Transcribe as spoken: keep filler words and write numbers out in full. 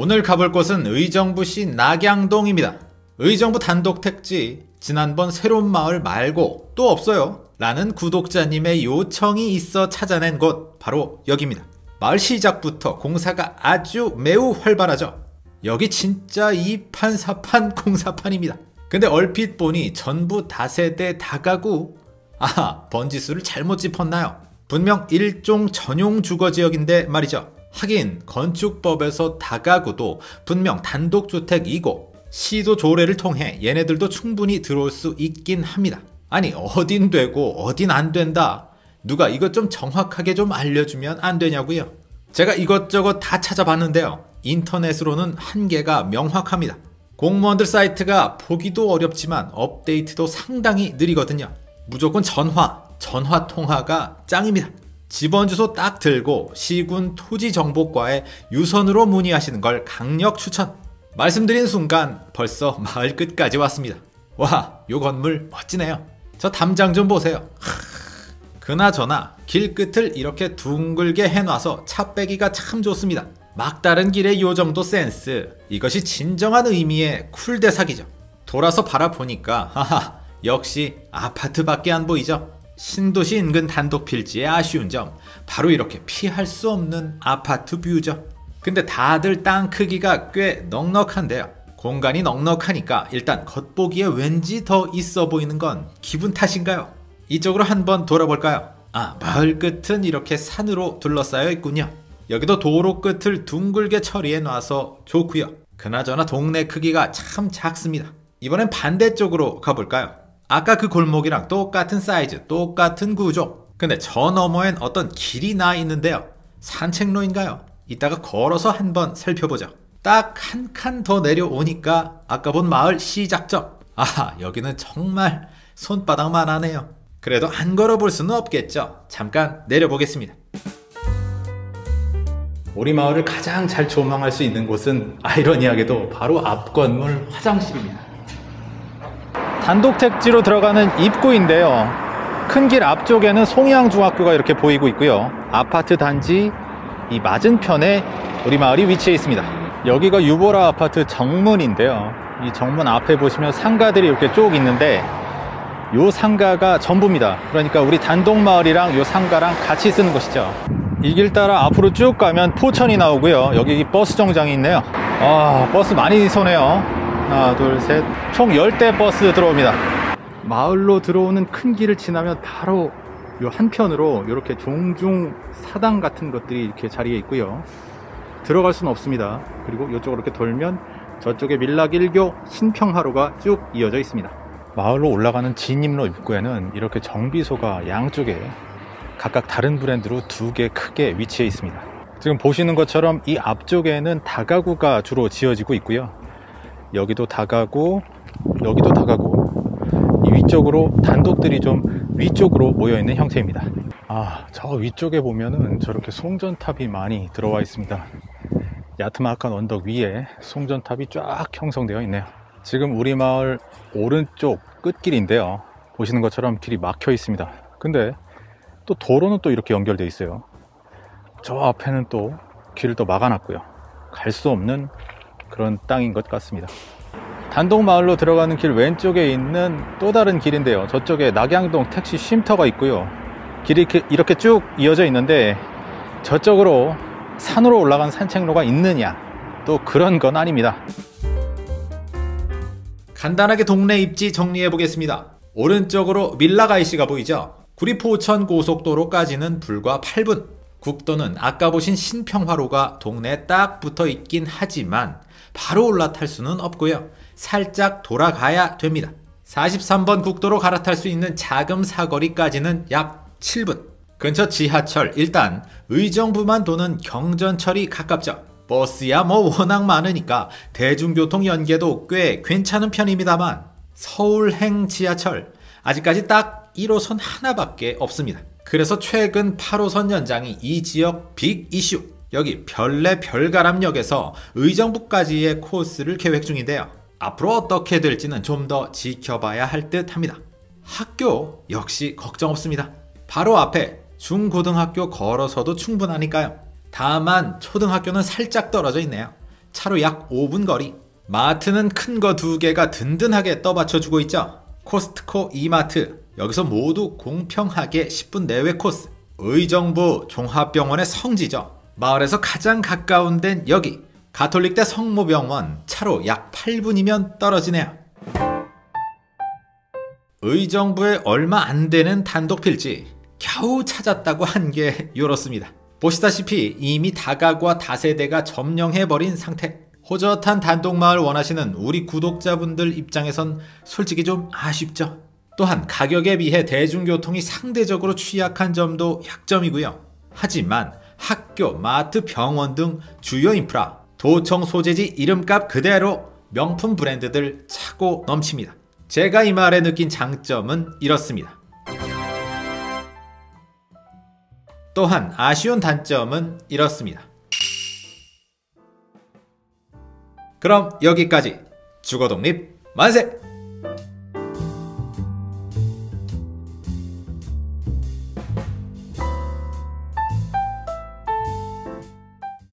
오늘 가볼 곳은 의정부시 낙양동입니다. 의정부 단독 택지 지난번 새로운 마을 말고 또 없어요 라는 구독자님의 요청이 있어 찾아낸 곳 바로 여기입니다. 마을 시작부터 공사가 아주 매우 활발하죠. 여기 진짜 이판사판 공사판입니다. 근데 얼핏 보니 전부 다세대 다가구, 아, 번지수를 잘못 짚었나요? 분명 일종 전용 주거지역인데 말이죠. 하긴 건축법에서 다가구도 분명 단독주택이고 시도 조례를 통해 얘네들도 충분히 들어올 수 있긴 합니다. 아니 어딘 되고 어딘 안 된다, 누가 이것 좀 정확하게 좀 알려주면 안 되냐고요. 제가 이것저것 다 찾아봤는데요, 인터넷으로는 한계가 명확합니다. 공무원들 사이트가 보기도 어렵지만 업데이트도 상당히 느리거든요. 무조건 전화, 전화 통화가 짱입니다. 집원 주소 딱 들고 시군 토지정보과에 유선으로 문의하시는 걸 강력 추천. 말씀드린 순간 벌써 마을 끝까지 왔습니다. 와, 요 건물 멋지네요. 저 담장 좀 보세요. 하, 그나저나 길 끝을 이렇게 둥글게 해놔서 차 빼기가 참 좋습니다. 막다른 길의 요 정도 센스, 이것이 진정한 의미의 쿨대사기죠. 돌아서 바라보니까 하하, 역시 아파트밖에 안 보이죠. 신도시 인근 단독 필지의 아쉬운 점, 바로 이렇게 피할 수 없는 아파트 뷰죠. 근데 다들 땅 크기가 꽤 넉넉한데요, 공간이 넉넉하니까 일단 겉보기에 왠지 더 있어 보이는 건 기분 탓인가요? 이쪽으로 한번 돌아볼까요? 아, 마을 끝은 이렇게 산으로 둘러싸여 있군요. 여기도 도로 끝을 둥글게 처리해 놔서 좋고요. 그나저나 동네 크기가 참 작습니다. 이번엔 반대쪽으로 가볼까요? 아까 그 골목이랑 똑같은 사이즈, 똑같은 구조. 근데 저 너머엔 어떤 길이 나 있는데요, 산책로인가요? 이따가 걸어서 한번 살펴보죠. 딱 한 칸 더 내려오니까 아까 본 마을 시작점. 아하, 여기는 정말 손바닥만 하네요. 그래도 안 걸어볼 수는 없겠죠. 잠깐 내려보겠습니다. 우리 마을을 가장 잘 조망할 수 있는 곳은 아이러니하게도 바로 앞 건물 화장실입니다. 단독 택지로 들어가는 입구인데요, 큰 길 앞쪽에는 송양중학교가 이렇게 보이고 있고요, 아파트 단지 이 맞은편에 우리 마을이 위치해 있습니다. 여기가 유보라 아파트 정문인데요, 이 정문 앞에 보시면 상가들이 이렇게 쭉 있는데 요 상가가 전부입니다. 그러니까 우리 단독 마을이랑 요 상가랑 같이 쓰는 곳이죠. 이 길 따라 앞으로 쭉 가면 포천이 나오고요, 여기 버스 정장이 있네요. 아, 버스 많이 서네요. 하나, 둘, 셋, 총 열 대 버스 들어옵니다. 마을로 들어오는 큰 길을 지나면 바로 요 한편으로 이렇게 종중 사당 같은 것들이 이렇게 자리에 있고요, 들어갈 수는 없습니다. 그리고 이쪽으로 이렇게 돌면 저쪽에 밀락일교, 신평하로가 쭉 이어져 있습니다. 마을로 올라가는 진입로 입구에는 이렇게 정비소가 양쪽에 각각 다른 브랜드로 두 개 크게 위치해 있습니다. 지금 보시는 것처럼 이 앞쪽에는 다가구가 주로 지어지고 있고요, 여기도 다가구, 여기도 다가구, 이 위쪽으로 단독들이 좀 위쪽으로 모여있는 형태입니다. 아, 저 위쪽에 보면은 저렇게 송전탑이 많이 들어와 있습니다. 야트막한 언덕 위에 송전탑이 쫙 형성되어 있네요. 지금 우리 마을 오른쪽 끝길인데요, 보시는 것처럼 길이 막혀 있습니다. 근데 또 도로는 또 이렇게 연결되어 있어요. 저 앞에는 또 길을 또 막아놨고요, 갈 수 없는 그런 땅인 것 같습니다. 단독 마을로 들어가는 길 왼쪽에 있는 또 다른 길인데요, 저쪽에 낙양동 택시 쉼터가 있고요, 길이 이렇게 쭉 이어져 있는데 저쪽으로 산으로 올라간 산책로가 있느냐, 또 그런 건 아닙니다. 간단하게 동네 입지 정리해 보겠습니다. 오른쪽으로 밀라가이시가 보이죠. 구리포천 고속도로까지는 불과 팔 분, 국도는 아까 보신 신평화로가 동네에 딱 붙어 있긴 하지만 바로 올라탈 수는 없고요, 살짝 돌아가야 됩니다. 사십삼 번 국도로 갈아탈 수 있는 자금 사거리까지는 약 칠 분. 근처 지하철, 일단 의정부만 도는 경전철이 가깝죠. 버스야 뭐 워낙 많으니까 대중교통 연계도 꽤 괜찮은 편입니다만, 서울행 지하철 아직까지 딱 일 호선 하나밖에 없습니다. 그래서 최근 팔 호선 연장이 이 지역 빅 이슈, 여기 별내 별가람역에서 의정부까지의 코스를 계획 중인데요, 앞으로 어떻게 될지는 좀 더 지켜봐야 할 듯 합니다. 학교 역시 걱정 없습니다. 바로 앞에 중고등학교 걸어서도 충분하니까요. 다만 초등학교는 살짝 떨어져 있네요. 차로 약 오 분 거리. 마트는 큰 거 두 개가 든든하게 떠받쳐주고 있죠. 코스트코, 이마트, 여기서 모두 공평하게 십 분 내외 코스. 의정부 종합병원의 성지죠. 마을에서 가장 가까운 데는 여기 가톨릭대 성모병원, 차로 약 팔 분이면 떨어지네요. 의정부에 얼마 안 되는 단독 필지, 겨우 찾았다고 한 게 이렇습니다. 보시다시피 이미 다가구와 다세대가 점령해버린 상태. 호젓한 단독마을 원하시는 우리 구독자분들 입장에선 솔직히 좀 아쉽죠. 또한 가격에 비해 대중교통이 상대적으로 취약한 점도 약점이고요. 하지만 학교, 마트, 병원 등 주요 인프라, 도청 소재지 이름값 그대로 명품 브랜드들 차고 넘칩니다. 제가 이 말에 느낀 장점은 이렇습니다. 또한 아쉬운 단점은 이렇습니다. 그럼 여기까지. 주거독립 만세!